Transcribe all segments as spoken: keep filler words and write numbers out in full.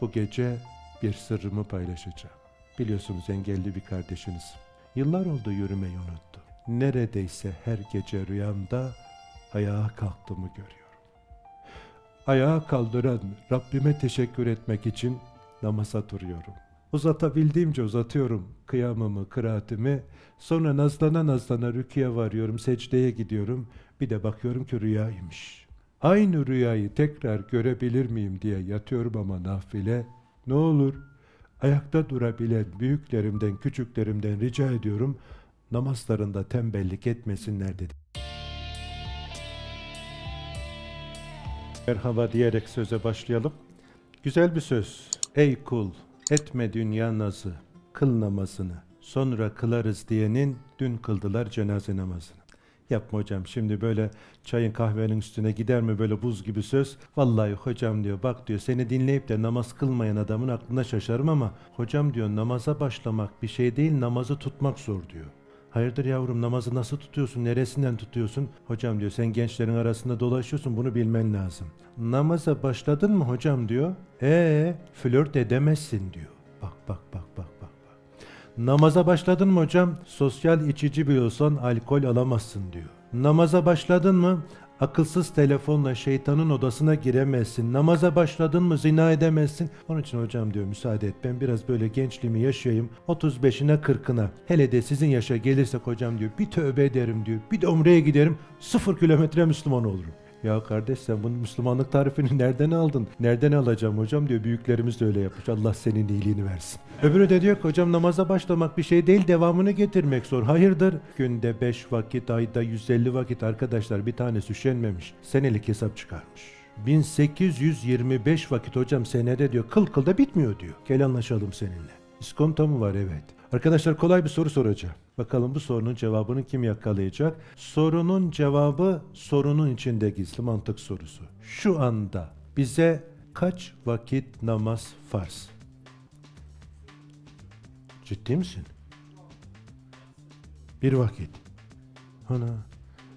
Bu gece bir sırrımı paylaşacağım. Biliyorsunuz engelli bir kardeşiniz. Yıllar oldu yürümeyi unuttu. Neredeyse her gece rüyamda ayağa kalktığımı görüyorum. Ayağa kaldıran Rabbime teşekkür etmek için namaza duruyorum. Uzatabildiğimce uzatıyorum kıyamımı, kıraatimi. Sonra nazlana nazlana rüküye varıyorum, secdeye gidiyorum. Bir de bakıyorum ki rüyaymış. Aynı rüyayı tekrar görebilir miyim diye yatıyorum ama nafile. Ne olur ayakta durabilen büyüklerimden, küçüklerimden rica ediyorum, namazlarında tembellik etmesinler dedi. Merhaba diyerek söze başlayalım. Güzel bir söz. Ey kul, etme dünya nazı, kıl namazını, sonra kılarız diyenin dün kıldılar cenaze namazını. Yapma hocam, şimdi böyle çayın kahvenin üstüne gider mi böyle buz gibi söz? Vallahi hocam diyor, bak diyor, seni dinleyip de namaz kılmayan adamın aklına şaşarım ama hocam diyor, namaza başlamak bir şey değil, namazı tutmak zor diyor. Hayırdır yavrum, namazı nasıl tutuyorsun, neresinden tutuyorsun? Hocam diyor, sen gençlerin arasında dolaşıyorsun, bunu bilmen lazım. Namaza başladın mı hocam diyor, ee flört edemezsin diyor. Bak bak bak bak bak. Namaza başladın mı hocam, sosyal içici bir olsan alkol alamazsın diyor. Namaza başladın mı, akılsız telefonla şeytanın odasına giremezsin. Namaza başladın mı zina edemezsin. Onun için hocam diyor, müsaade et, ben biraz böyle gençliğimi yaşayayım, otuz beşine kırkına. Hele de sizin yaşa gelirsek hocam diyor, bir tövbe ederim diyor, bir de umreye giderim, sıfır kilometre Müslüman olurum. Ya kardeş, sen bunun Müslümanlık tarifini nereden aldın? Nereden alacağım hocam diyor, büyüklerimiz de öyle yapmış, Allah senin iyiliğini versin. Öbürü de diyor ki hocam, namaza başlamak bir şey değil, devamını getirmek zor. Hayırdır? Günde beş vakit, ayda yüz elli vakit arkadaşlar, bir tanesi üşenmemiş, senelik hesap çıkarmış. bin sekiz yüz yirmi beş vakit hocam senede diyor, kıl kılda bitmiyor diyor. Gel anlaşalım seninle. İskonto mu var? Evet. Arkadaşlar, kolay bir soru soracağım. Bakalım bu sorunun cevabını kim yakalayacak? Sorunun cevabı sorunun içinde gizli, mantık sorusu. Şu anda bize kaç vakit namaz farz? Ciddi misin? Bir vakit. Ana.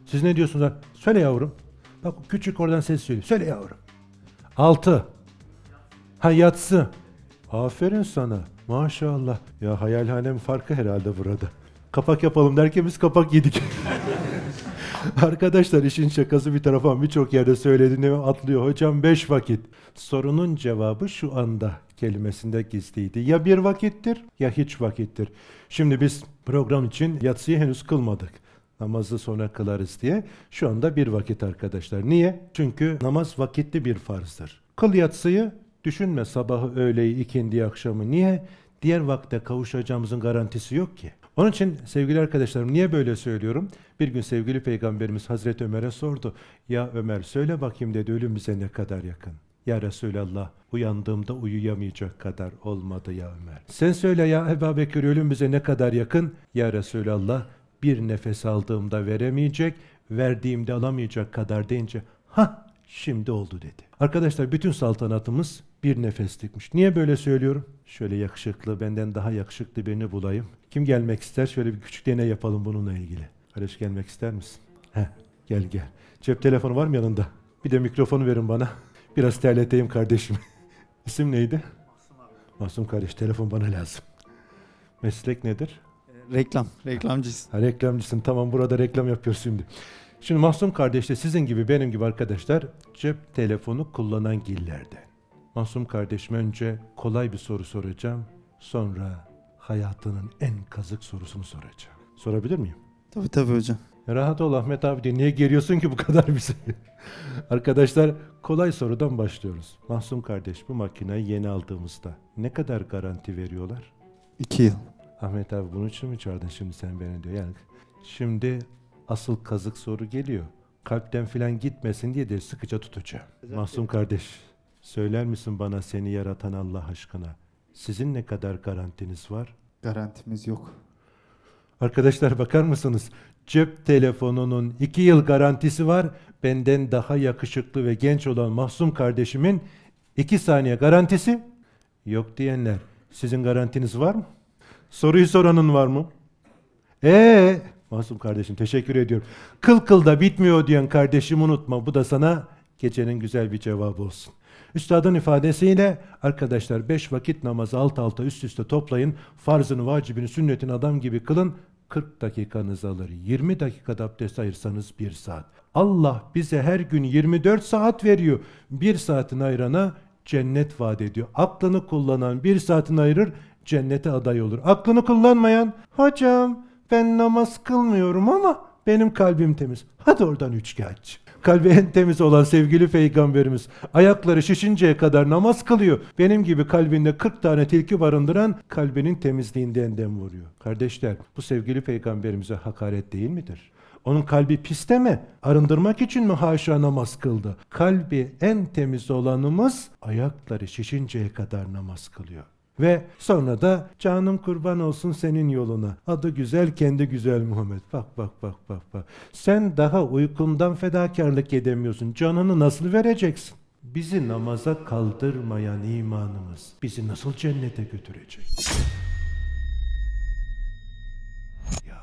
Siz ne diyorsunuz? Söyle yavrum. Bak küçük oradan ses söylüyor. Söyle yavrum. Altı. Ha, yatsı. Aferin sana. Maşallah. Ya hayalhanem farkı herhalde burada. Kapak yapalım derken biz kapak yedik. Arkadaşlar, işin şakası bir tarafa, birçok yerde söylediğini atlıyor. Hocam beş vakit. Sorunun cevabı şu anda kelimesinde gizliydi. Ya bir vakittir ya hiç vakittir. Şimdi biz program için yatsıyı henüz kılmadık. Namazı sonra kılarız diye. Şu anda bir vakit arkadaşlar. Niye? Çünkü namaz vakitli bir farzdır. Kıl yatsıyı. Düşünme sabahı, öğleyi, ikindi, akşamı. Niye? Diğer vakte kavuşacağımızın garantisi yok ki. Onun için sevgili arkadaşlarım, niye böyle söylüyorum? Bir gün sevgili Peygamberimiz Hazreti Ömer'e sordu. Ya Ömer, söyle bakayım dedi, ölüm bize ne kadar yakın? Ya Resulallah, uyandığımda uyuyamayacak kadar olmadı ya Ömer. Sen söyle ya Ebu Bekir, ölüm bize ne kadar yakın? Ya Resulallah, bir nefes aldığımda veremeyecek, verdiğimde alamayacak kadar deyince, ha şimdi oldu dedi. Arkadaşlar, bütün saltanatımız bir nefeslikmiş. Niye böyle söylüyorum? Şöyle yakışıklı, benden daha yakışıklı birini bulayım. Kim gelmek ister? Şöyle bir küçük deney yapalım bununla ilgili. Kardeş, gelmek ister misin? Heh, gel gel. Cep telefonu var mı yanında? Bir de mikrofonu verin bana. Biraz terleteyim kardeşim. İsim neydi? Masum kardeş, telefon bana lazım. Meslek nedir? Reklam. Reklamcısın. Ha, reklamcısın. Tamam, burada reklam yapıyoruz şimdi. Şimdi Mahsum kardeş de sizin gibi, benim gibi arkadaşlar, cep telefonu kullanan gillerde. Mahsum kardeşim, önce kolay bir soru soracağım. Sonra hayatının en kazık sorusunu soracağım. Sorabilir miyim? Tabii tabii hocam. Rahat ol Ahmet abi diye. Niye geriyorsun ki bu kadar bizi? Arkadaşlar, kolay sorudan başlıyoruz. Mahsum kardeş, bu makineyi yeni aldığımızda ne kadar garanti veriyorlar? İki yıl. Ahmet abi, bunun için mi çağırdın şimdi sen beni diyor. Yani şimdi... Asıl kazık soru geliyor. Kalpten filan gitmesin diye de sıkıca tutacağım. Mahsum kardeş, söyler misin bana seni yaratan Allah aşkına? Sizin ne kadar garantiniz var? Garantimiz yok. Arkadaşlar, bakar mısınız? Cep telefonunun iki yıl garantisi var. Benden daha yakışıklı ve genç olan Mahsum kardeşimin iki saniye garantisi yok diyenler. Sizin garantiniz var mı? Soruyu soranın var mı? Eee... Masum kardeşim, teşekkür ediyorum. Kıl kılda bitmiyor diyen kardeşim, unutma. Bu da sana gecenin güzel bir cevabı olsun. Üstadın ifadesiyle arkadaşlar beş vakit namazı alt alta üst üste toplayın, farzını, vacibini, sünnetini adam gibi kılın, kırk dakikanız alır. yirmi dakikada abdest ayırsanız bir saat. Allah bize her gün yirmi dört saat veriyor. bir saatin ayrana cennet vaat ediyor. Aklını kullanan bir saatin ayırır, cennete aday olur. Aklını kullanmayan, hocam ben namaz kılmıyorum ama benim kalbim temiz. Hadi oradan üçkağıtçı. Kalbi en temiz olan sevgili peygamberimiz ayakları şişinceye kadar namaz kılıyor. Benim gibi kalbinde kırk tane tilki barındıran kalbinin temizliğinden dem vuruyor. Kardeşler, bu sevgili peygamberimize hakaret değil midir? Onun kalbi piste mi? Arındırmak için mi haşa namaz kıldı? Kalbi en temiz olanımız ayakları şişinceye kadar namaz kılıyor. Ve sonra da canım kurban olsun senin yoluna. Adı güzel, kendi güzel Muhammed. Bak bak bak bak bak. Sen daha uykundan fedakarlık edemiyorsun. Canını nasıl vereceksin? Bizi namaza kaldırmayan imanımız bizi nasıl cennete götürecek? Ya.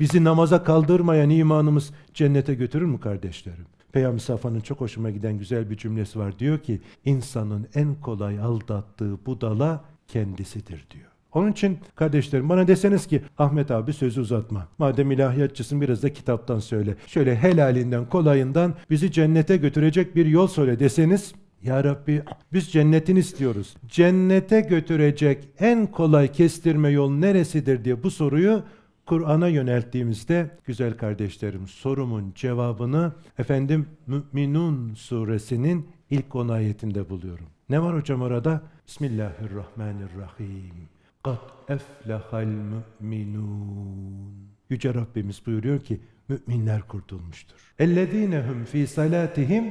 Bizi namaza kaldırmayan imanımız cennete götürür mü kardeşlerim? Peyami Safa'nın çok hoşuma giden güzel bir cümlesi var. Diyor ki, insanın en kolay aldattığı budala kendisidir diyor. Onun için kardeşlerim bana deseniz ki, Ahmet abi sözü uzatma. Madem ilahiyatçısın biraz da kitaptan söyle. Şöyle helalinden, kolayından bizi cennete götürecek bir yol söyle deseniz, ya Rabbi biz cennetini istiyoruz. Cennete götürecek en kolay kestirme yol neresidir diye bu soruyu Kur'an'a yönelttiğimizde güzel kardeşlerim sorumun cevabını efendim Mü'minun suresinin ilk on ayetinde buluyorum. Ne var hocam orada? Bismillahirrahmanirrahim. Kad eflehal mü'minun. Yüce Rabbimiz buyuruyor ki müminler kurtulmuştur. Ellezinehum fi salatihim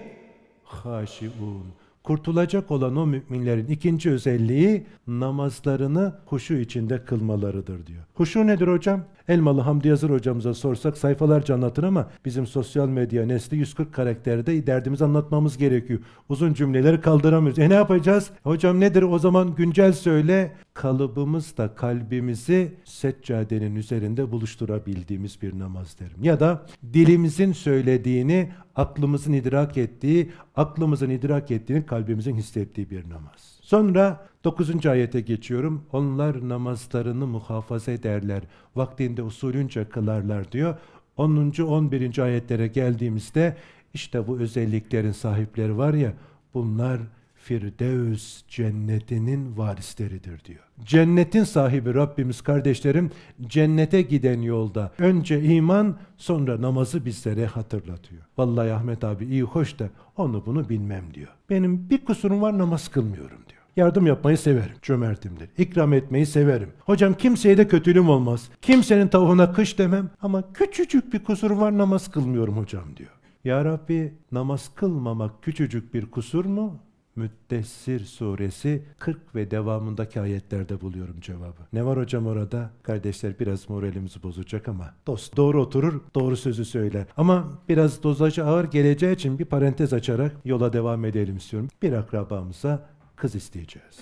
haşiun. Kurtulacak olan o müminlerin ikinci özelliği namazlarını huşu içinde kılmalarıdır diyor. Huşu nedir hocam? Elmalı Hamdi Yazır hocamıza sorsak sayfalarca anlatır ama bizim sosyal medya nesli yüz kırk karakterde derdimizi anlatmamız gerekiyor. Uzun cümleleri kaldıramıyoruz. E ne yapacağız? Hocam nedir o zaman güncel söyle. Kalıbımızla kalbimizi seccadenin üzerinde buluşturabildiğimiz bir namaz derim. Ya da dilimizin söylediğini aklımızın idrak ettiği, aklımızın idrak ettiğini kalbimizin hissettiği bir namaz. Sonra dokuzuncu ayete geçiyorum. Onlar namazlarını muhafaza ederler. Vaktinde usulünce kılarlar diyor. onuncu on birinci ayetlere geldiğimizde işte bu özelliklerin sahipleri var ya bunlar Firdevs cennetinin varisleridir diyor. Cennetin sahibi Rabbimiz kardeşlerim cennete giden yolda önce iman sonra namazı bizlere hatırlatıyor. Vallahi Ahmet abi iyi hoş da onu bunu bilmem diyor. Benim bir kusurum var namaz kılmıyorum diyor. Yardım yapmayı severim, cömertimdir. İkram etmeyi severim. Hocam kimseye de kötülüğüm olmaz. Kimsenin tavuğuna kış demem ama küçücük bir kusurum var namaz kılmıyorum hocam diyor. Ya Rabbi namaz kılmamak küçücük bir kusur mu? Müddessir suresi kırk ve devamındaki ayetlerde buluyorum cevabı. Ne var hocam orada? Kardeşler biraz moralimizi bozacak ama dost doğru oturur, doğru sözü söyler. Ama biraz dozajı ağır geleceği için bir parantez açarak yola devam edelim istiyorum. Bir akrabamıza kız isteyeceğiz.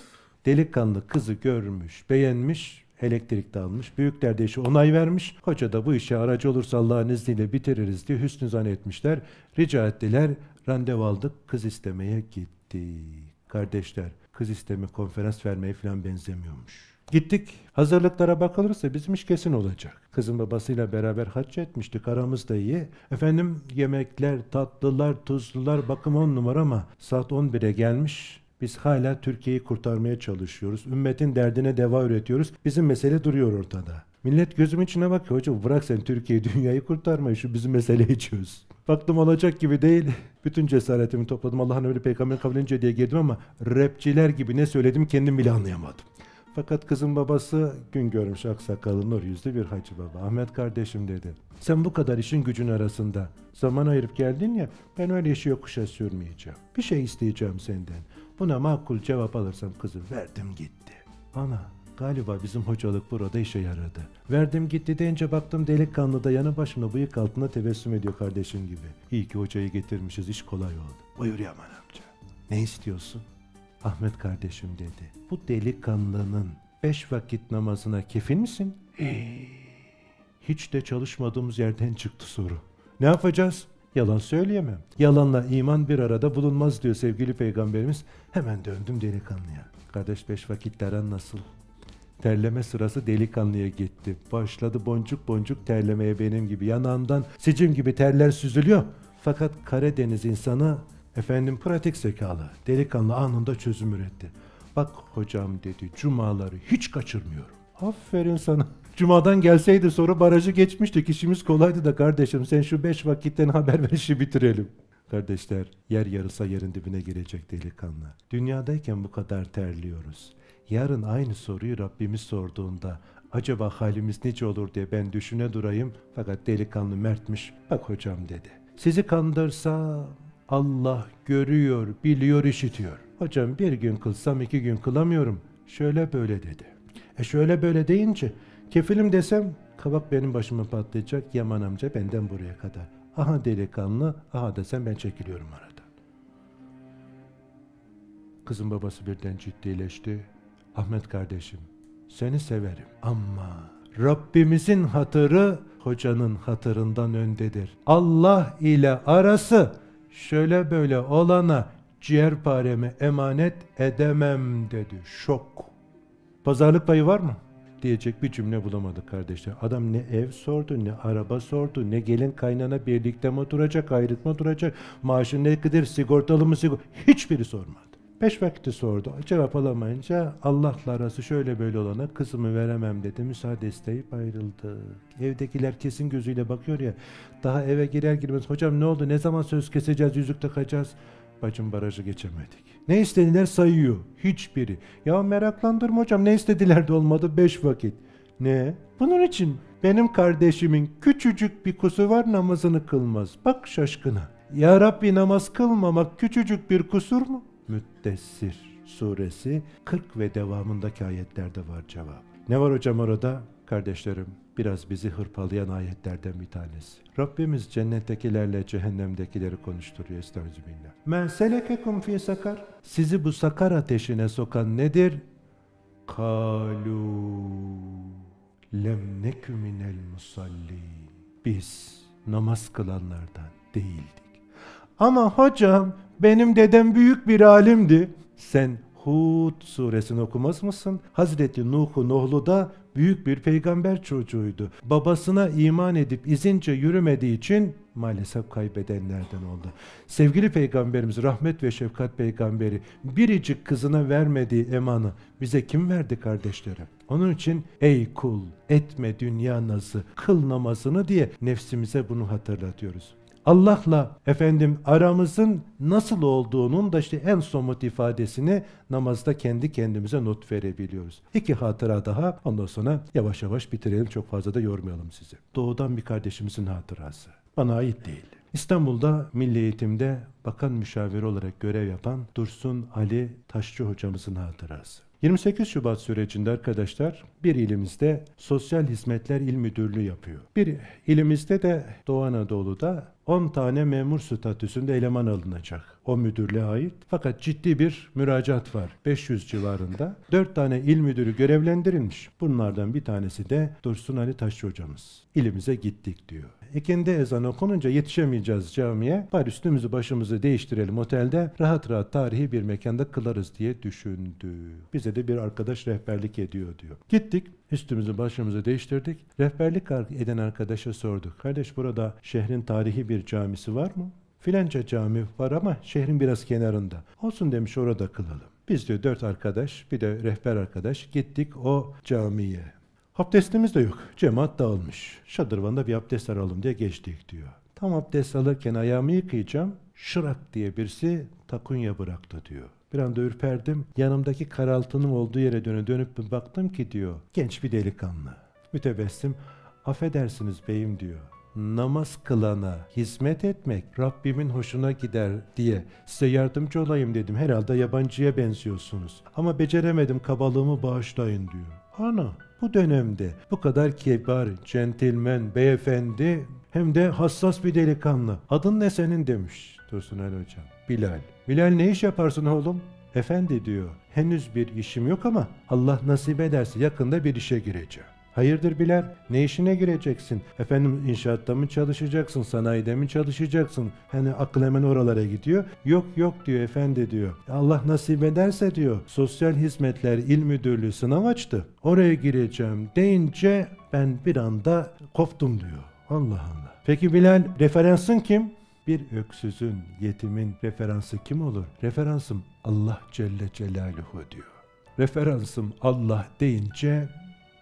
Delikanlı kızı görmüş, beğenmiş, elektrikte almış. Büyükler de işi onay vermiş. Hoca da bu işe aracı olursa Allah'ın izniyle bitiririz diye hüsnü zannetmişler. Rica ettiler, randevu aldık, kız istemeye git. Kardeşler kız isteme konferans vermeye falan benzemiyormuş. Gittik hazırlıklara bakılırsa bizim iş kesin olacak. Kızın babasıyla beraber hac etmiştik aramızda iyi. Efendim yemekler tatlılar tuzlular bakım on numara ama saat on bire gelmiş. Biz hala Türkiye'yi kurtarmaya çalışıyoruz. Ümmetin derdine deva üretiyoruz. Bizim mesele duruyor ortada. Millet gözümün içine bakıyor. Hocam bırak sen Türkiye'yi dünyayı kurtarmayı şu bizim meseleyi çöz. Baktım olacak gibi değil. Bütün cesaretimi topladım. Allah'ın öyle peygamber kavlince diye girdim ama rapçiler gibi ne söyledim kendim bile anlayamadım. Fakat kızın babası gün görmüş aksakallı nur yüzlü bir hacı baba. Ahmet kardeşim dedi. Sen bu kadar işin gücün arasında zaman ayırıp geldin ya ben öyle işi yokuşa sürmeyeceğim. Bir şey isteyeceğim senden. Buna makul cevap alırsam kızı verdim gitti. Ana galiba bizim hocalık burada işe yaradı. Verdim gitti deyince baktım delikanlı da yanı başına bıyık altında tebessüm ediyor kardeşim gibi. İyi ki hocayı getirmişiz iş kolay oldu. Buyur Yaman amca. Ne istiyorsun? Ahmet kardeşim dedi. Bu delikanlının beş vakit namazına kefil misin? Hiç de çalışmadığımız yerden çıktı soru. Ne yapacağız? Yalan söyleyemem. Yalanla iman bir arada bulunmaz diyor sevgili Peygamberimiz. Hemen döndüm delikanlıya. Kardeş, beş vakitlerin nasıl? Terleme sırası delikanlıya gitti. Başladı boncuk boncuk terlemeye benim gibi. Yanağımdan sicim gibi terler süzülüyor. Fakat Karadeniz insanı efendim pratik zekalı. Delikanlı anında çözüm üretti. Bak hocam dedi, cumaları hiç kaçırmıyorum. Aferin sana. Cuma'dan gelseydi soru barajı geçmiştik. İşimiz kolaydı da kardeşim, sen şu beş vakitten haber ver, işi bitirelim. Kardeşler, yer yarısa yerin dibine girecek delikanlı. Dünyadayken bu kadar terliyoruz. Yarın aynı soruyu Rabbimiz sorduğunda acaba halimiz nice olur diye ben düşüne durayım. Fakat delikanlı mertmiş. Bak hocam dedi. Sizi kandırsa Allah görüyor, biliyor, işitiyor. Hocam bir gün kılsam iki gün kılamıyorum. Şöyle böyle dedi. E şöyle böyle deyince kefilim desem kabak benim başıma patlayacak. Yaman amca benden buraya kadar. Aha delikanlı, aha desem ben çekiliyorum aradan. Kızın babası birden ciddileşti. Ahmet kardeşim, seni severim ama Rabbimizin hatırı hocanın hatırından öndedir. Allah ile arası şöyle böyle olana ciğerparemi emanet edemem dedi. Şok. Pazarlık payı var mı? Diyecek bir cümle bulamadık kardeşler. Adam ne ev sordu, ne araba sordu, ne gelin kaynana birlikte mi oturacak, ayrıt mı oturacak, maaşı ne kadar, sigortalı mı sigortalı, hiçbiri sormadı. Beş vakti sordu. Cevap alamayınca Allah'la arası şöyle böyle olana kızımı veremem dedi. Müsaade isteyip ayrıldı. Evdekiler kesin gözüyle bakıyor ya. Daha eve girer girmez hocam ne oldu, ne zaman söz keseceğiz, yüzük takacağız. Bacım barajı geçemedik. Ne istediler sayıyor. Hiçbiri. Ya meraklandırma hocam, ne istediler de olmadı beş vakit. Ne? Bunun için benim kardeşimin küçücük bir kusuru var, namazını kılmaz. Bak şaşkına. Ya Rabbi, namaz kılmamak küçücük bir kusur mu? Müddessir suresi kırk ve devamındaki ayetlerde var cevap. Ne var hocam orada? Kardeşlerim, biraz bizi hırpalayan ayetlerden bir tanesi. Rabbimiz cennettekilerle cehennemdekileri konuşturuyor. Estağfirullah. Men selekekum fi sakar. Sizi bu sakar ateşine sokan nedir? Kalu lem nekü minel musallin. Biz namaz kılanlardan değildik. Ama hocam benim dedem büyük bir alimdi. Sen Hud suresini okumaz mısın? Hazreti Nuh'un oğlu da büyük bir peygamber çocuğuydu. Babasına iman edip izince yürümediği için maalesef kaybedenlerden oldu. Sevgili Peygamberimiz rahmet ve şefkat peygamberi biricik kızına vermediği emanı bize kim verdi kardeşlerim? Onun için ey kul, etme dünya nazı, kıl namazını diye nefsimize bunu hatırlatıyoruz. Allah'la efendim aramızın nasıl olduğunun da işte en somut ifadesini namazda kendi kendimize not verebiliyoruz. İki hatıra daha, ondan sonra yavaş yavaş bitirelim, çok fazla da yormayalım sizi. Doğudan bir kardeşimizin hatırası. Bana ait değil. İstanbul'da Milli Eğitim'de bakan müşaviri olarak görev yapan Dursun Ali Taşçı hocamızın hatırası. yirmi sekiz Şubat sürecinde arkadaşlar bir ilimizde Sosyal Hizmetler İl Müdürlüğü yapıyor. Bir ilimizde de Doğu Anadolu'da on tane memur statüsünde eleman alınacak. O müdürlüğe ait. Fakat ciddi bir müracaat var. beş yüz civarında. dört tane il müdürü görevlendirilmiş. Bunlardan bir tanesi de Dursun Ali Taşçı hocamız. İlimize gittik diyor. İkindi ezan okununca yetişemeyeceğiz camiye. Bari üstümüzü başımızı değiştirelim otelde. Rahat rahat tarihi bir mekanda kılarız diye düşündü. Bize de bir arkadaş rehberlik ediyor diyor. Gittik. Üstümüzü başımızı değiştirdik. Rehberlik eden arkadaşa sorduk. Kardeş, burada şehrin tarihi bir camisi var mı? Filanca cami var ama şehrin biraz kenarında. Olsun demiş, orada kılalım. Biz diyor dört arkadaş bir de rehber arkadaş gittik o camiye. Abdestimiz de yok. Cemaat dağılmış. Şadırvanda bir abdest alalım diye geçtik diyor. Tam abdest alırken ayağımı yıkayacağım. Şırak diye birisi takunya bıraktı diyor. Bir anda ürperdim. Yanımdaki karaltının olduğu yere dönüp dönüp baktım ki diyor genç bir delikanlı. Mütebessim, affedersiniz beyim diyor. Namaz kılana hizmet etmek Rabbimin hoşuna gider diye size yardımcı olayım dedim. Herhalde yabancıya benziyorsunuz. Ama beceremedim, kabalığımı bağışlayın diyor. Ana, bu dönemde bu kadar kibar, centilmen, beyefendi hem de hassas bir delikanlı. Adın ne senin demiş Dursun Ali hocam. Bilal. Bilal, ne iş yaparsın oğlum? Efendi diyor, henüz bir işim yok ama Allah nasip ederse yakında bir işe gireceğim. Hayırdır Bilal, ne işine gireceksin? Efendim inşaatta mı çalışacaksın, sanayide mi çalışacaksın? Hani akıl hemen oralara gidiyor. Yok yok diyor efendi diyor. Allah nasip ederse diyor. Sosyal Hizmetler İl Müdürlüğü sınav açtı. Oraya gireceğim deyince ben bir anda koptum diyor. Allah Allah. Peki Bilal, referansın kim? Bir öksüzün, yetimin referansı kim olur? Referansım Allah Celle Celaluhu diyor. Referansım Allah deyince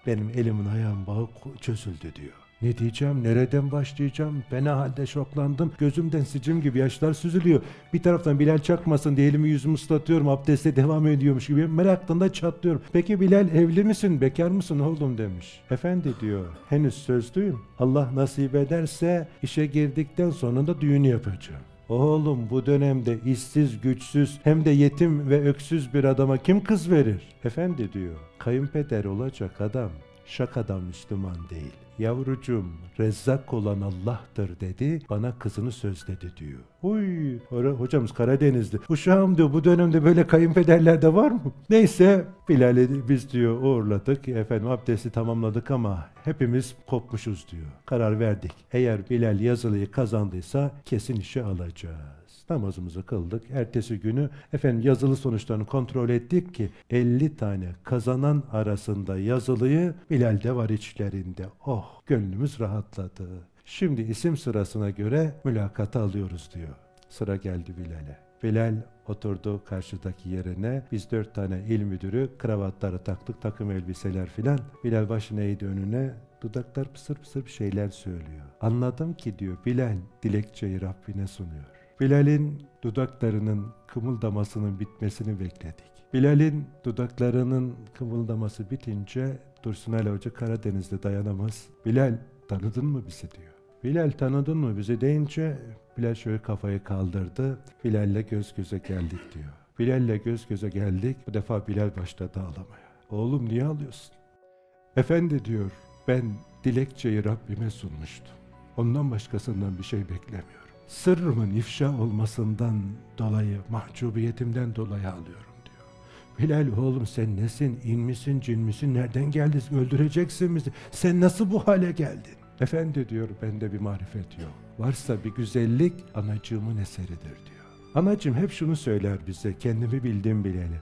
benim elimin ayağım bağı çözüldü diyor. Ne diyeceğim, nereden başlayacağım? Fena halde şoklandım. Gözümden sicim gibi yaşlar süzülüyor. Bir taraftan Bilal çakmasın diye elimi yüzümü ıslatıyorum. Abdeste devam ediyormuş gibi meraktan da çatlıyorum. Peki Bilal, evli misin, bekar mısın oğlum demiş. Efendi diyor, henüz sözlüyüm. Allah nasip ederse işe girdikten sonra da düğünü yapacağım. Oğlum bu dönemde işsiz, güçsüz hem de yetim ve öksüz bir adama kim kız verir? Efendi diyor, kayınpeder olacak adam şakada Müslüman değil. Yavrucuğum Rezzak olan Allah'tır dedi, bana kızını sözledi diyor. Huy, hocamız Karadenizli. Uşağım diyor, bu dönemde böyle kayınpederler de var mı? Neyse Bilal'i biz diyor uğurladık, efendim abdesti tamamladık ama hepimiz kopmuşuz diyor. Karar verdik, eğer Bilal yazılıyı kazandıysa kesin işe alacağız. Namazımızı kıldık. Ertesi günü efendim yazılı sonuçlarını kontrol ettik ki elli tane kazanan arasında yazılıyı Bilal de var içlerinde. Oh, gönlümüz rahatladı. Şimdi isim sırasına göre mülakata alıyoruz diyor. Sıra geldi Bilal'e. Bilal oturdu karşıdaki yerine. Biz dört tane il müdürü kravatları taktık, takım elbiseler filan. Bilal başını eğdi önüne. Dudaklar pısır pısır bir şeyler söylüyor. Anladım ki diyor Bilal dilekçeyi Rabbine sunuyor. Bilal'in dudaklarının kımıldamasının bitmesini bekledik. Bilal'in dudaklarının kımıldaması bitince Dursun Ali Hoca Karadeniz'de dayanamaz. Bilal tanıdın mı bizi diyor. Bilal tanıdın mı bizi deyince Bilal şöyle kafayı kaldırdı. Bilal'le göz göze geldik diyor. Bilal'le göz göze geldik. Bu defa Bilal başladı ağlamaya. Oğlum niye ağlıyorsun? Efendi diyor, ben dilekçeyi Rabbime sunmuştum. Ondan başkasından bir şey beklemiyorum. Sırrımın ifşa olmasından dolayı, mahcubiyetimden dolayı ağlıyorum diyor. Bilal oğlum sen nesin, in misin, cin misin, nereden geldin, öldüreceksin bizi, sen nasıl bu hale geldin? Efendi diyor, bende bir marifet yok. Varsa bir güzellik anacığımın eseridir diyor. Anacığım hep şunu söyler bize, kendimi bildim bileli.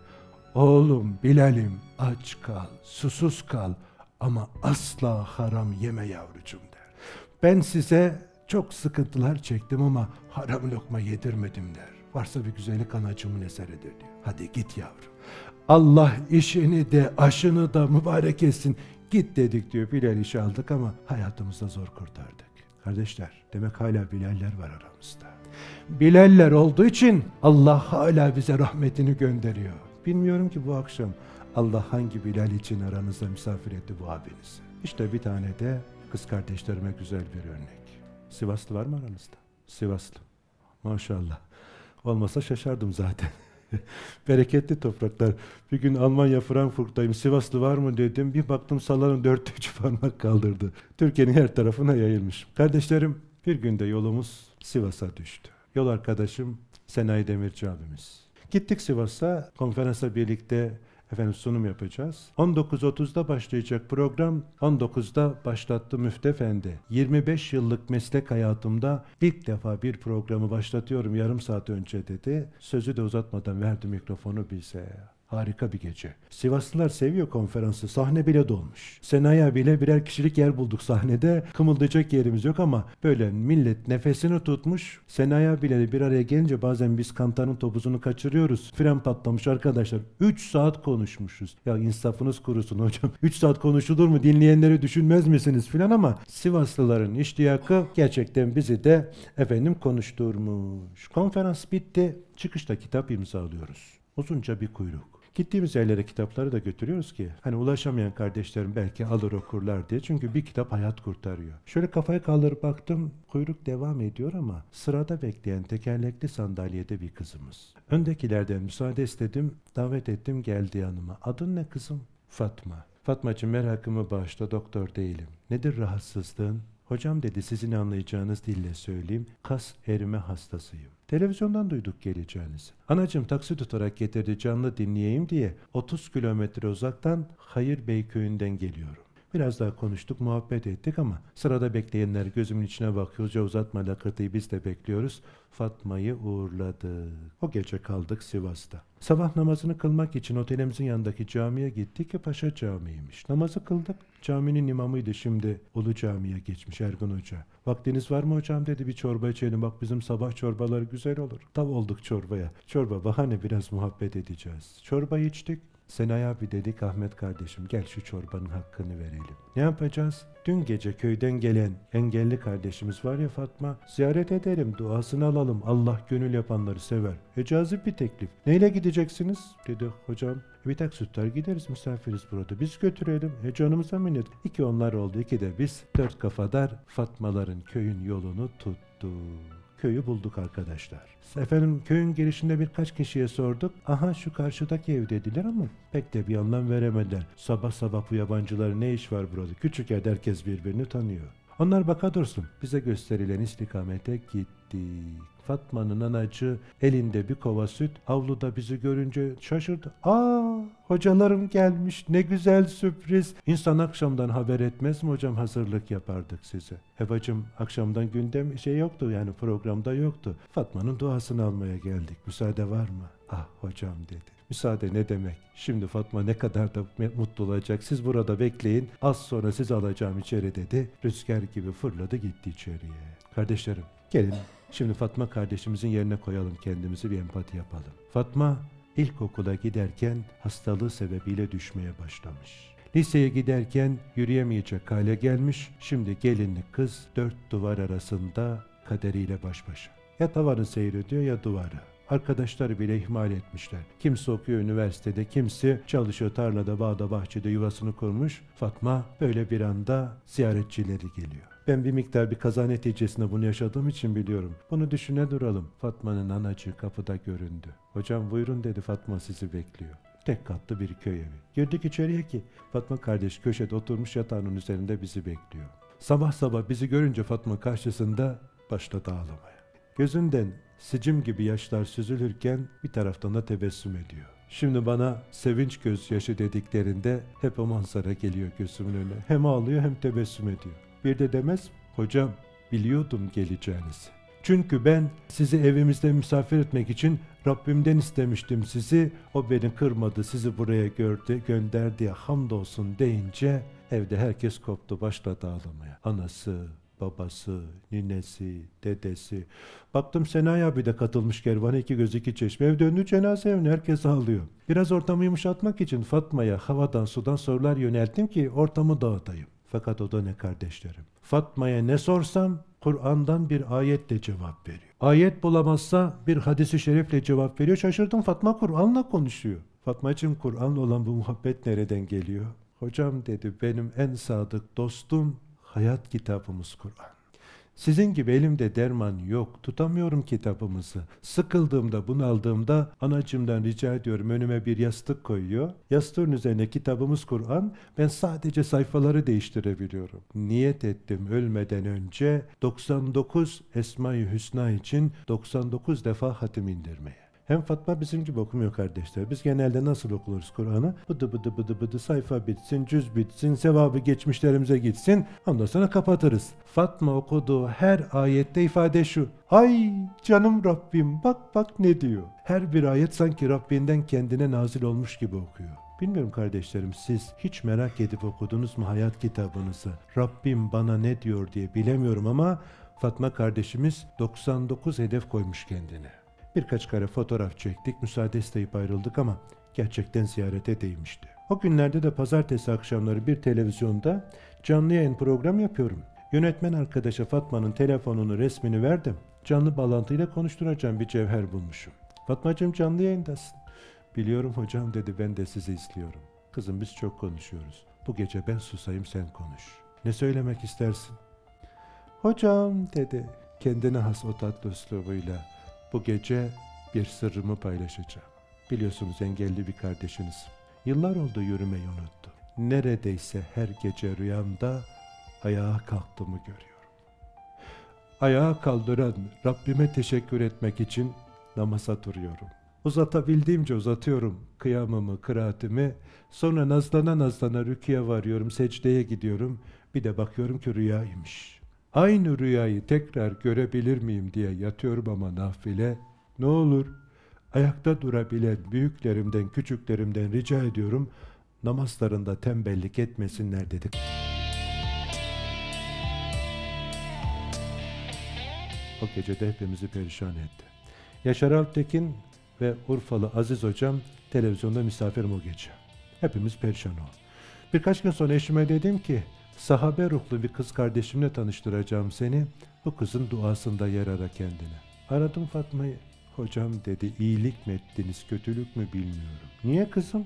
Oğlum Bilal'im aç kal, susuz kal ama asla haram yeme yavrucuğum der. Ben size çok sıkıntılar çektim ama haram lokma yedirmedim der. Varsa bir güzellik anacığımın eseridir diyor. Hadi git yavrum. Allah işini de aşını da mübarek etsin. Git dedik diyor. Bilal işi aldık ama hayatımızda zor kurtardık. Kardeşler, demek hala Bilaller var aramızda. Bilaller olduğu için Allah hala bize rahmetini gönderiyor. Bilmiyorum ki bu akşam Allah hangi Bilal için aranızda misafir etti bu abinizi. İşte bir tane de kız kardeşlerime güzel bir örnek. Sivaslı var mı aranızda? Sivaslı. Maşallah. Olmasa şaşardım zaten. Bereketli topraklar. Bir gün Almanya Frankfurt'tayım. Sivaslı var mı dedim. Bir baktım salonun dörtte üç parmak kaldırdı. Türkiye'nin her tarafına yayılmış. Kardeşlerim, bir günde yolumuz Sivas'a düştü. Yol arkadaşım Senayi Demirci abimiz. Gittik Sivas'a. Konferansa birlikte efendim sunum yapacağız. on dokuz otuzda başlayacak program on dokuzda başlattı Müftü Efendi. yirmi beş yıllık meslek hayatımda ilk defa bir programı başlatıyorum yarım saat önce dedi. Sözü de uzatmadan verdi mikrofonu bize. Harika bir gece. Sivaslılar seviyor konferansı. Sahne bile dolmuş. Senaya bile birer kişilik yer bulduk sahnede. Kımıldayacak yerimiz yok ama böyle millet nefesini tutmuş. Senaya bile bir araya gelince bazen biz kantarın topuzunu kaçırıyoruz. Fren patlamış arkadaşlar. üç saat konuşmuşuz. Ya insafınız kurusun hocam. üç saat konuşulur mu? Dinleyenleri düşünmez misiniz filan ama Sivaslıların iştiyakı gerçekten bizi de efendim konuşturmuş. Konferans bitti. Çıkışta kitap imzalıyoruz. Uzunca bir kuyruk. Gittiğimiz yerlere kitapları da götürüyoruz ki hani ulaşamayan kardeşlerim belki alır okurlar diye. Çünkü bir kitap hayat kurtarıyor. Şöyle kafayı kaldırıp baktım, kuyruk devam ediyor ama sırada bekleyen tekerlekli sandalyede bir kızımız. Öndekilerden müsaade istedim, davet ettim, geldi yanıma. Adın ne kızım? Fatma. Fatmacığım merakımı bağışla, doktor değilim. Nedir rahatsızlığın? Hocam dedi, sizin anlayacağınız dille söyleyeyim, kas erime hastasıyım. Televizyondan duyduk geleceğinizi. Anacığım taksi tutarak getirdi, canlı dinleyeyim diye otuz kilometre uzaktan Hayır Bey köyünden geliyorum. Biraz daha konuştuk, muhabbet ettik ama sırada bekleyenler gözümün içine bakıyorca uzatma lakırtıyı biz de bekliyoruz. Fatma'yı uğurladık. O gece kaldık Sivas'ta. Sabah namazını kılmak için otelimizin yanındaki camiye gittik ki Paşa Camii'ymiş. Namazı kıldık. Caminin imamıydı şimdi. Ulu Cami'ye geçmiş Ergun Hoca. "Vaktiniz var mı hocam?" dedi. "Bir çorba içelim. Bak bizim sabah çorbaları güzel olur." Tav olduk çorbaya. Çorba bahane, biraz muhabbet edeceğiz. Çorba içtik. "Senay abi," dedik, "Ahmet kardeşim gel şu çorbanın hakkını verelim." "Ne yapacağız?" "Dün gece köyden gelen engelli kardeşimiz var ya Fatma, ziyaret edelim, duasını alalım. Allah gönül yapanları sever." "E, cazip bir teklif. Neyle gideceksiniz?" dedi. "Hocam bir tak sütler gideriz, misafiriz burada. Biz götürelim." "E, canımıza minnet." İki onlar oldu, iki de biz. Dört kafadar Fatmaların köyün yolunu tuttu. Köyü bulduk arkadaşlar. Efendim, köyün girişinde birkaç kişiye sorduk. "Aha şu karşıdaki ev," dediler ama pek de bir anlam veremediler. Sabah sabah bu yabancıların ne iş var burada? Küçük yerde herkes birbirini tanıyor. Onlar baka dursun. Bize gösterilen istikamete gittik. Fatma'nın anacı elinde bir kova süt avluda bizi görünce şaşırdı. "Aa, hocalarım gelmiş, ne güzel sürpriz. İnsan akşamdan haber etmez mi hocam, hazırlık yapardık size." "E bacım, akşamdan gündem şey yoktu, yani programda yoktu. Fatma'nın duasını almaya geldik, müsaade var mı?" "Ah hocam," dedi. "Müsaade ne demek? Şimdi Fatma ne kadar da mutlu olacak. Siz burada bekleyin. Az sonra sizi alacağım içeri," dedi. Rüzgar gibi fırladı gitti içeriye. Kardeşlerim gelin şimdi Fatma kardeşimizin yerine koyalım kendimizi, bir empati yapalım. Fatma ilkokula giderken hastalığı sebebiyle düşmeye başlamış. Liseye giderken yürüyemeyecek hale gelmiş. Şimdi gelinlik kız dört duvar arasında kaderiyle baş başa. Ya tavanı seyrediyor ya duvara. Arkadaşları bile ihmal etmişler. Kimse okuyor üniversitede, kimse çalışıyor tarlada, bağda, bahçede yuvasını kurmuş. Fatma böyle bir anda ziyaretçileri geliyor. Ben bir miktar bir kaza neticesinde bunu yaşadığım için biliyorum. Bunu düşüne duralım. Fatma'nın anacığı kapıda göründü. "Hocam buyurun," dedi. "Fatma sizi bekliyor." Tek katlı bir köy evi. Girdik içeriye ki Fatma kardeş köşede oturmuş yatağının üzerinde bizi bekliyor. Sabah sabah bizi görünce Fatma karşısında başladı ağlamaya. Gözünden sicim gibi yaşlar süzülürken bir taraftan da tebessüm ediyor. Şimdi bana sevinç gözyaşı dediklerinde hep o manzara geliyor gözümün önüne. Hem ağlıyor hem tebessüm ediyor. Bir de demez, "Hocam biliyordum geleceğinizi. Çünkü ben sizi evimizde misafir etmek için Rabbimden istemiştim sizi. O beni kırmadı, sizi buraya gördü, gönderdi ya, hamdolsun," deyince evde herkes koptu, başladı ağlamaya. Anası, babası, ninesi, dedesi. Baktım Senay abi de katılmış kervana, iki göz iki çeşme. Ev döndü cenaze evine, herkes ağlıyor. Biraz ortamı yumuşatmak için Fatma'ya havadan sudan sorular yönelttim ki ortamı dağıtayım. Fakat o da ne kardeşlerim? Fatma'ya ne sorsam Kur'an'dan bir ayetle cevap veriyor. Ayet bulamazsa bir hadisi şerifle cevap veriyor. Şaşırdım, Fatma Kur'an'la konuşuyor. "Fatmacığım, Kur'an'la olan bu muhabbet nereden geliyor?" "Hocam," dedi, "benim en sadık dostum, hayat kitabımız Kur'an. Sizin gibi elimde derman yok, tutamıyorum kitabımızı. Sıkıldığımda, bunaldığımda anacımdan rica ediyorum, önüme bir yastık koyuyor. Yastığın üzerine kitabımız Kur'an, ben sadece sayfaları değiştirebiliyorum. Niyet ettim ölmeden önce doksan dokuz Esma-i Hüsna için doksan dokuz defa hatim indirmeye." Hem Fatma bizim gibi okumuyor kardeşler. Biz genelde nasıl okuluruz Kur'an'ı? Bıdı bıdı bıdı bıdı, sayfa bitsin, cüz bitsin, sevabı geçmişlerimize gitsin. Ondan sonra kapatırız. Fatma okuduğu her ayette ifade şu: "Ay canım Rabbim, bak bak ne diyor." Her bir ayet sanki Rabbinden kendine nazil olmuş gibi okuyor. Bilmiyorum kardeşlerim, siz hiç merak edip okudunuz mu hayat kitabınızı? Rabbim bana ne diyor diye bilemiyorum ama Fatma kardeşimiz doksan dokuz hedef koymuş kendine. Birkaç kare fotoğraf çektik, müsaade isteyip ayrıldık ama gerçekten ziyarete değmişti. O günlerde de pazartesi akşamları bir televizyonda canlı yayın programı yapıyorum. Yönetmen arkadaşa Fatma'nın telefonunu, resmini verdim. Canlı bağlantıyla konuşturacağım bir cevher bulmuşum. "Fatmacığım, canlı yayındasın." "Biliyorum hocam," dedi, "ben de sizi izliyorum." "Kızım biz çok konuşuyoruz. Bu gece ben susayım, sen konuş. Ne söylemek istersin?" "Hocam," dedi kendine has o tatlı üslubuyla, "bu gece bir sırrımı paylaşacağım. Biliyorsunuz engelli bir kardeşiniz. Yıllar oldu yürümeyi unuttu. Neredeyse her gece rüyamda ayağa kalktığımı görüyorum. Ayağa kaldıran Rabbime teşekkür etmek için namaza duruyorum. Uzatabildiğimce uzatıyorum kıyamımı, kıraatimi. Sonra nazlana nazlana rüküye varıyorum, secdeye gidiyorum. Bir de bakıyorum ki rüyaymış. Aynı rüyayı tekrar görebilir miyim diye yatıyorum ama nafile. Ne olur ayakta durabilen büyüklerimden, küçüklerimden rica ediyorum, namazlarında tembellik etmesinler dedik. O gece de hepimizi perişan etti. Yaşar Alptekin ve Urfalı Aziz Hocam televizyonda misafirim o gece. Hepimiz perişan oldu. Birkaç gün sonra eşime dedim ki, sahabe ruhlu bir kız kardeşimle tanıştıracağım seni, bu kızın duasında yer ara kendine. Aradım Fatma'yı. Hocam dedi, iyilik mi ettiniz, kötülük mü bilmiyorum. Niye kızım?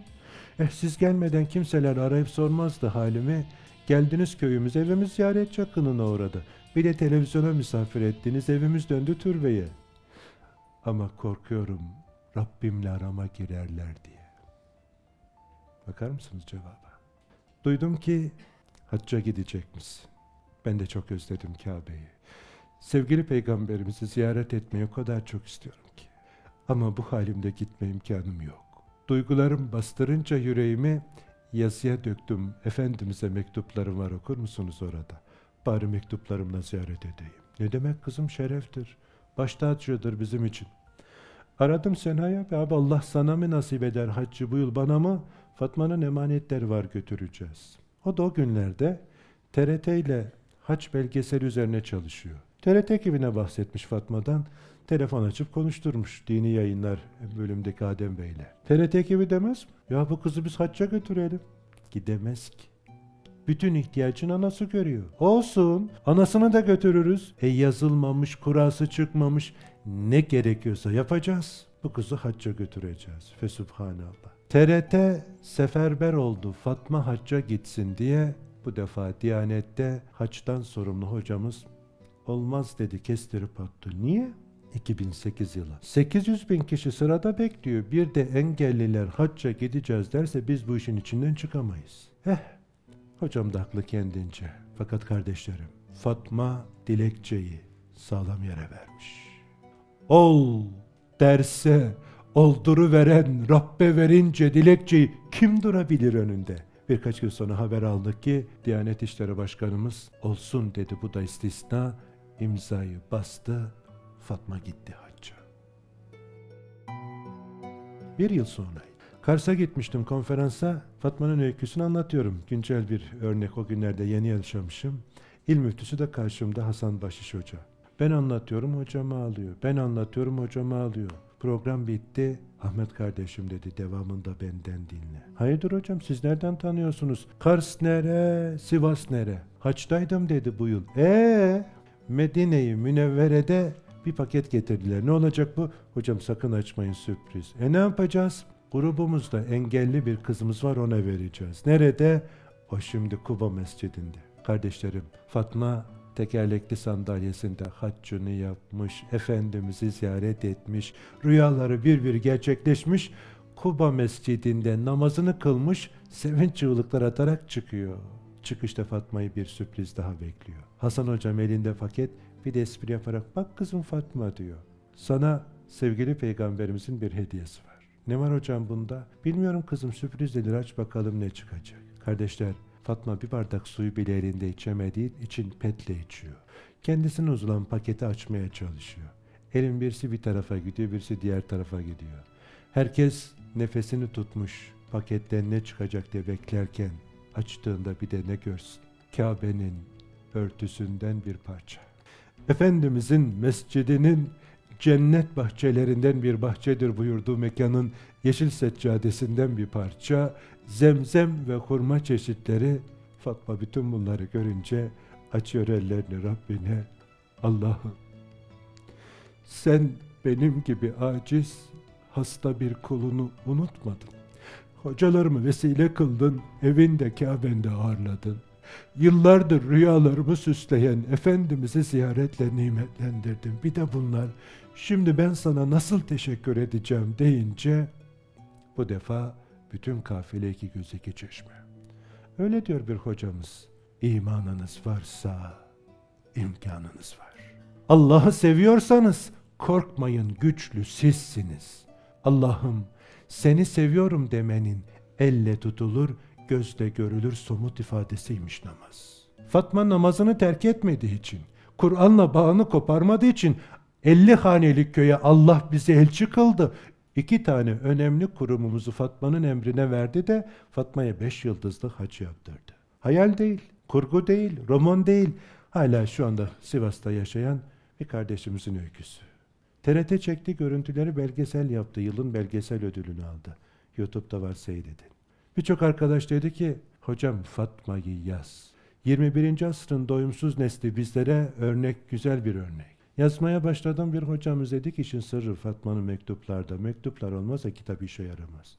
Eh siz gelmeden kimseler arayıp sormazdı halimi. Geldiniz köyümüz, evimiz ziyaret çakınına uğradı. Bir de televizyona misafir ettiniz, evimiz döndü türbeye. Ama korkuyorum Rabbimle arama girerler diye. Bakar mısınız cevaba? Duydum ki hacca gidecekmiş. Ben de çok özledim Kabe'yi. Sevgili Peygamberimizi ziyaret etmeyi o kadar çok istiyorum ki. Ama bu halimde gitme imkanım yok. Duygularım bastırınca yüreğimi yazıya döktüm. Efendimiz'e mektuplarım var, okur musunuz orada? Bari mektuplarımla ziyaret edeyim. Ne demek kızım, şereftir. Baş tacıdır bizim için. Aradım Sena'ya, abi Allah sana mı nasip eder haccı bu yıl, bana mı? Fatma'nın emanetleri var, götüreceğiz. O da o günlerde T R T ile hac belgeseli üzerine çalışıyor. T R T ekibine bahsetmiş Fatma'dan, telefon açıp konuşturmuş dini yayınlar bölümdeki Adem Bey'le. T R T ekibi demez mi? Ya bu kızı biz hacca götürelim. Gidemez ki. Bütün ihtiyacını anası görüyor. Olsun, anasını da götürürüz. E yazılmamış, kurası çıkmamış, ne gerekiyorsa yapacağız. Bu kızı hacca götüreceğiz. Fesubhanallah. T R T seferber oldu Fatma hacca gitsin diye. Bu defa Diyanet'te haçtan sorumlu hocamız olmaz dedi, kestirip attı. Niye? iki bin sekiz yılı. sekiz yüz bin kişi sırada bekliyor. Bir de engelliler hacca gideceğiz derse biz bu işin içinden çıkamayız. Heh, hocam da haklı kendince. Fakat kardeşlerim, Fatma dilekçeyi sağlam yere vermiş. Ol derse olduru veren Rabbe verince dilekçeyi kim durabilir önünde? Birkaç gün sonra haber aldık ki Diyanet İşleri Başkanımız olsun dedi, bu da istisna, imzayı bastı. Fatma gitti hacca. Bir yıl sonra Kars'a gitmiştim konferansa. Fatma'nın öyküsünü anlatıyorum. Güncel bir örnek, o günlerde yeni yaşamışım. İl müftüsü de karşımda, Hasan Başiş Hoca. Ben anlatıyorum hocam ağlıyor. Ben anlatıyorum hocam ağlıyor. Program bitti. Ahmet kardeşim dedi, devamında benden dinle. Hayırdır hocam, siz nereden tanıyorsunuz? Kars nere, Sivas nere? Haçtaydım dedi bu yıl. Eee? Medine-i Münevvere'de bir paket getirdiler. Ne olacak bu? Hocam sakın açmayın, sürpriz. E ne yapacağız? Grubumuzda engelli bir kızımız var, ona vereceğiz. Nerede? O şimdi Kuba Mescidinde. Kardeşlerim, Fatma tekerlekli sandalyesinde haccını yapmış, Efendimiz'i ziyaret etmiş, rüyaları bir bir gerçekleşmiş, Kuba Mescidinde namazını kılmış, sevinç çığlıklar atarak çıkıyor. Çıkışta Fatma'yı bir sürpriz daha bekliyor. Hasan Hocam elinde paket, bir de espri yaparak, bak kızım Fatma diyor, sana sevgili Peygamberimizin bir hediyesi var. Ne var hocam bunda? Bilmiyorum kızım, sürpriz dedi, aç bakalım ne çıkacak. Kardeşler, Fatma bir bardak suyu bile elinde içemediği için petle içiyor. Kendisine uzulan paketi açmaya çalışıyor. Elin birisi bir tarafa gidiyor, birisi diğer tarafa gidiyor. Herkes nefesini tutmuş, paketten ne çıkacak diye beklerken açtığında bir de ne görsün? Kabe'nin örtüsünden bir parça. Efendimizin mescidinin cennet bahçelerinden bir bahçedir buyurduğu mekanın yeşil seccadesinden bir parça, zemzem ve hurma çeşitleri. Fatma bütün bunları görünce açıyor ellerini Rabbine. Allah'ım sen benim gibi aciz, hasta bir kulunu unutmadın. Hocalarımı vesile kıldın, evinde Kabe'nde ağırladın. Yıllardır rüyalarımı süsleyen Efendimiz'i ziyaretle nimetlendirdin. Bir de bunlar, şimdi ben sana nasıl teşekkür edeceğim deyince, bu defa bütün kafile iki göz iki çeşme. Öyle diyor bir hocamız, imanınız varsa imkanınız var. Allah'ı seviyorsanız korkmayın, güçlü sizsiniz. Allah'ım seni seviyorum demenin elle tutulur, gözle görülür somut ifadesiymiş namaz. Fatma namazını terk etmediği için, Kur'an'la bağını koparmadığı için elli hanelik köye Allah bizi elçi kıldı. İki tane önemli kurumumuzu Fatma'nın emrine verdi de Fatma'ya beş yıldızlı haç yaptırdı. Hayal değil, kurgu değil, roman değil. Hala şu anda Sivas'ta yaşayan bir kardeşimizin öyküsü. T R T çekti görüntüleri, belgesel yaptı. Yılın belgesel ödülünü aldı. YouTube'da var, seyredin. Birçok arkadaş dedi ki, hocam Fatma'yı yaz. yirmi birinci asrın doyumsuz nesli bizlere örnek, güzel bir örnek. Yazmaya başladım, bir hocamız dedi ki işin sırrı Fatma'nın mektuplarda. Mektuplar olmazsa kitap işe yaramaz.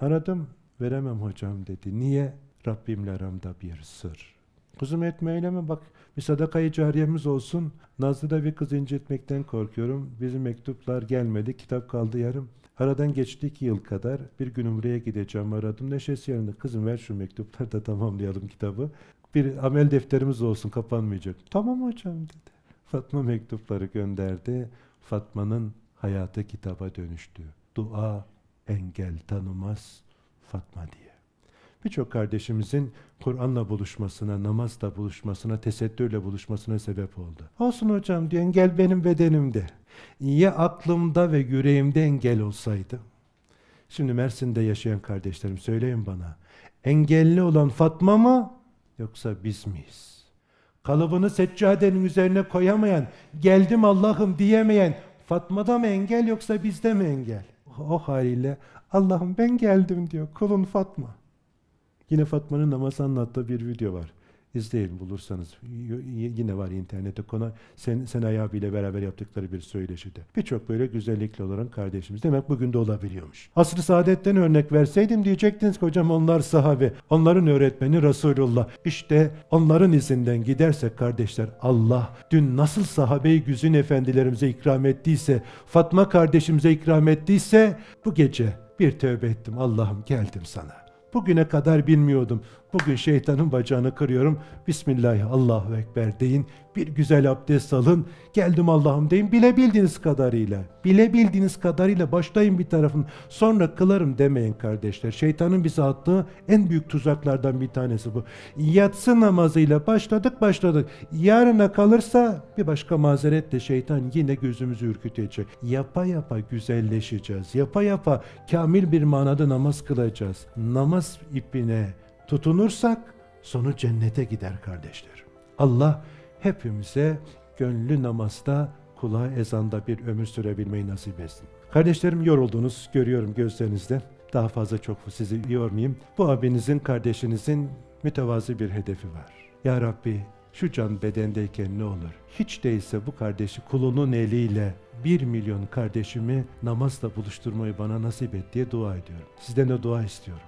Aradım, veremem hocam dedi. Niye? Rabbimle aramda bir sır. Kızım etmeyle mi? Bak bir sadakayı cariyemiz olsun. Nazlı'da bir kız incitmekten korkuyorum. Bizim mektuplar gelmedi. Kitap kaldı yarım. Aradan geçti iki yıl kadar. Bir gün Umre'ye gideceğim, aradım. Neşesi yanında. Kızım ver şu mektupları da tamamlayalım kitabı. Bir amel defterimiz olsun, kapanmayacak. Tamam hocam dedi. Fatma mektupları gönderdi. Fatma'nın hayatı kitaba dönüştü. Dua engel tanımaz Fatma diye. Birçok kardeşimizin Kur'an'la buluşmasına, namazla buluşmasına, tesettürle buluşmasına sebep oldu. Olsun hocam diyor, engel benim bedenimde. Ya aklımda ve yüreğimde engel olsaydı? Şimdi Mersin'de yaşayan kardeşlerim, söyleyin bana. Engelli olan Fatma mı yoksa biz miyiz? Kalıbını seccadenin üzerine koyamayan, geldim Allah'ım diyemeyen Fatma'da mı engel yoksa bizde mi engel? O haliyle Allah'ım ben geldim diyor kulun Fatma. Yine Fatma'nın namaz anlattığı bir video var. İzleyin bulursanız. Yine var internette. Konu Sen, Senay abiyle beraber yaptıkları bir söyleşide. Birçok böyle güzellikle olan kardeşimiz. Demek bugün de olabiliyormuş. Asr-ı saadetten örnek verseydim diyecektiniz ki hocam onlar sahabe. Onların öğretmeni Resulullah. İşte onların izinden gidersek kardeşler, Allah dün nasıl sahabe-i güzin efendilerimize ikram ettiyse, Fatma kardeşimize ikram ettiyse, bu gece bir tövbe ettim. Allah'ım geldim sana. Bugüne kadar bilmiyordum. Bugün şeytanın bacağını kırıyorum. Bismillah, Allahu Ekber deyin. Bir güzel abdest alın. Geldim Allah'ım deyin. Bilebildiğiniz kadarıyla. Bilebildiğiniz kadarıyla başlayın bir tarafın. Sonra kılarım demeyin kardeşler. Şeytanın bize attığı en büyük tuzaklardan bir tanesi bu. Yatsı namazıyla başladık başladık. Yarına kalırsa bir başka mazeretle şeytan yine gözümüzü ürkütecek. Yapa yapa güzelleşeceğiz. Yapa yapa kamil bir manada namaz kılacağız. Namaz ipine tutunursak sonu cennete gider kardeşlerim. Allah hepimize gönlü namazda, kulağı ezanda bir ömür sürebilmeyi nasip etsin. Kardeşlerim yoruldunuz, görüyorum gözlerinizde. Daha fazla çok sizi yormayayım. Bu abinizin, kardeşinizin mütevazi bir hedefi var. Ya Rabbi şu can bedendeyken ne olur? Hiç değilse bu kardeşi kulunun eliyle bir milyon kardeşimi namazla buluşturmayı bana nasip et diye dua ediyorum. Sizden de dua istiyorum.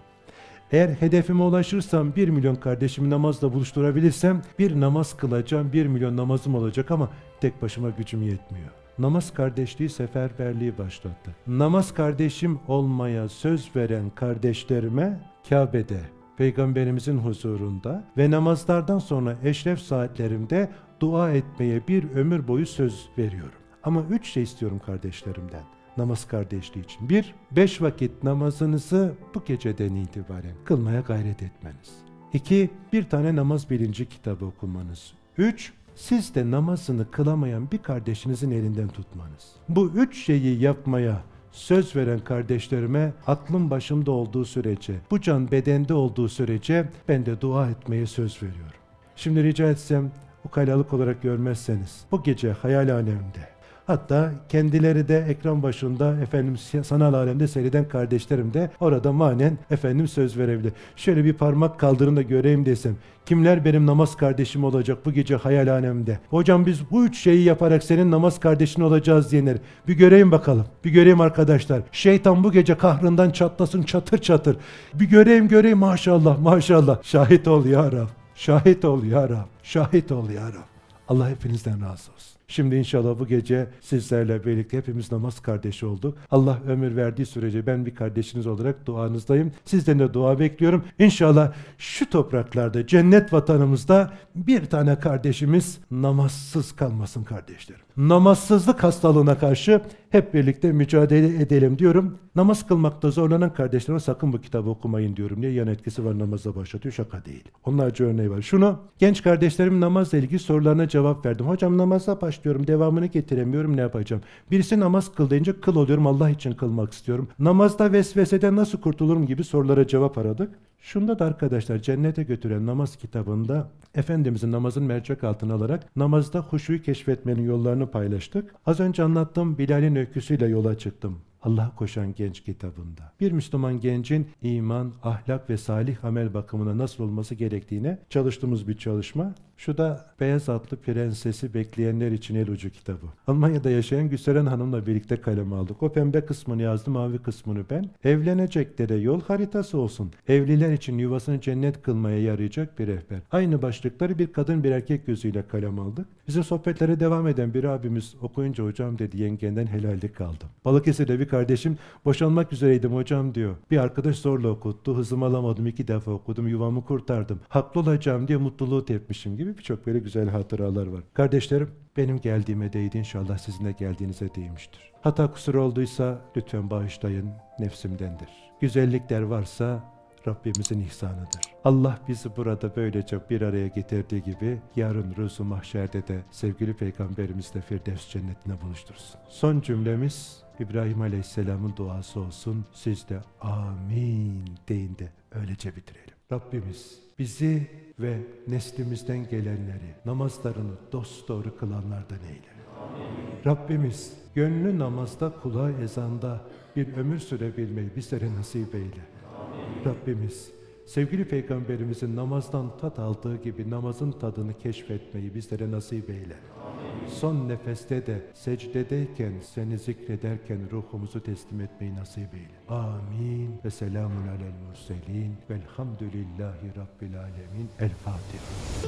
Eğer hedefime ulaşırsam, bir milyon kardeşimi namazla buluşturabilirsem, bir namaz kılacağım, bir milyon namazım olacak ama tek başıma gücüm yetmiyor. Namaz kardeşliği seferberliği başlattı. Namaz kardeşim olmaya söz veren kardeşlerime Kabe'de, Peygamberimizin huzurunda ve namazlardan sonra eşref saatlerimde dua etmeye bir ömür boyu söz veriyorum. Ama üç şey istiyorum kardeşlerimden. Namaz kardeşliği için. Bir, beş vakit namazınızı bu geceden itibaren kılmaya gayret etmeniz. İki, bir tane namaz bilinci kitabı okumanız. Üç, siz de namazını kılamayan bir kardeşinizin elinden tutmanız. Bu üç şeyi yapmaya söz veren kardeşlerime aklım başımda olduğu sürece, bu can bedende olduğu sürece ben de dua etmeye söz veriyorum. Şimdi rica etsem, ukalalık olarak görmezseniz, bu gece Hayalhanem'de, hatta kendileri de ekran başında efendim sanal alemde seyreden kardeşlerim de orada manen efendim söz verebilir. Şöyle bir parmak kaldırın da göreyim desem. Kimler benim namaz kardeşim olacak bu gece Hayalhanem'de? Hocam biz bu üç şeyi yaparak senin namaz kardeşin olacağız diyenler. Bir göreyim bakalım. Bir göreyim arkadaşlar. Şeytan bu gece kahrından çatlasın çatır çatır. Bir göreyim göreyim maşallah maşallah. Şahit ol ya Rab. Şahit ol ya Rab. Şahit ol ya Rab. Allah hepinizden razı olsun. Şimdi inşallah bu gece sizlerle birlikte hepimiz namaz kardeşi olduk. Allah ömür verdiği sürece ben bir kardeşiniz olarak duanızdayım. Sizden de dua bekliyorum. İnşallah şu topraklarda, cennet vatanımızda bir tane kardeşimiz namazsız kalmasın kardeşlerim. namazsızlık hastalığına karşı hep birlikte mücadele edelim diyorum. Namaz kılmakta zorlanan kardeşlerime sakın bu kitabı okumayın diyorum diye yan etkisi var, namaza başlatıyor. Şaka değil. Onlarca örneği var. Şunu, genç kardeşlerim namazla ilgili sorularına cevap verdim. Hocam namaza başlıyorum, devamını getiremiyorum, ne yapacağım? Birisi namaz kıl deyince kıl oluyorum, Allah için kılmak istiyorum. Namazda vesveseden nasıl kurtulurum gibi sorulara cevap aradık. Şunda da arkadaşlar, cennete götüren namaz kitabında Efendimizin namazın mercek altına alarak namazda huşuyu keşfetmenin yollarını paylaştık. Az önce anlattım, Bilal'in öyküsüyle yola çıktım. Allah Koşan Genç kitabında bir Müslüman gencin iman, ahlak ve salih amel bakımına nasıl olması gerektiğine çalıştığımız bir çalışma. Şu da Beyaz Atlı Prensesi Bekleyenler için El Ucu kitabı. Almanya'da yaşayan Gülseren Hanım'la birlikte kaleme aldık. O pembe kısmını yazdı, mavi kısmını ben. Evleneceklere yol haritası olsun. Evliler için yuvasını cennet kılmaya yarayacak bir rehber. Aynı başlıkları bir kadın bir erkek gözüyle kalem aldık. Bizim sohbetlere devam eden bir abimiz okuyunca hocam dedi, yengenden helallik aldım. Balıkesir'de bir kardeşim boşanmak üzereydim hocam diyor. Bir arkadaş zorla okuttu. Hızımı alamadım. iki defa okudum. Yuvamı kurtardım. Haklı olacağım diye mutluluğu tepmişim gibi birçok böyle güzel hatıralar var. Kardeşlerim, benim geldiğime değdi, inşallah sizin de geldiğinize değmiştir. Hata kusur olduysa lütfen bağışlayın, nefsimdendir. Güzellikler varsa Rabbimizin ihsanıdır. Allah bizi burada böylece bir araya getirdiği gibi yarın ruzu mahşerde de sevgili Peygamberimizle Firdevs cennetine buluştursun. Son cümlemiz İbrahim Aleyhisselam'ın duası olsun. Siz de amin deyin de öylece bitirelim. Rabbimiz bizi ve neslimizden gelenleri namazlarını dosdoğru kılanlardan eyle. Amin. Rabbimiz gönlü namazda, kulağı ezanda bir ömür sürebilmeyi bizlere nasip eyle. Amin. Rabbimiz sevgili Peygamberimizin namazdan tat aldığı gibi namazın tadını keşfetmeyi bizlere nasip eyle. Amin. Son nefeste de secdedeyken, seni zikrederken ruhumuzu teslim etmeyi nasip eyle. Amin. Ve selamun alel murselin. Velhamdülillahi Rabbil alemin. El Fatiha.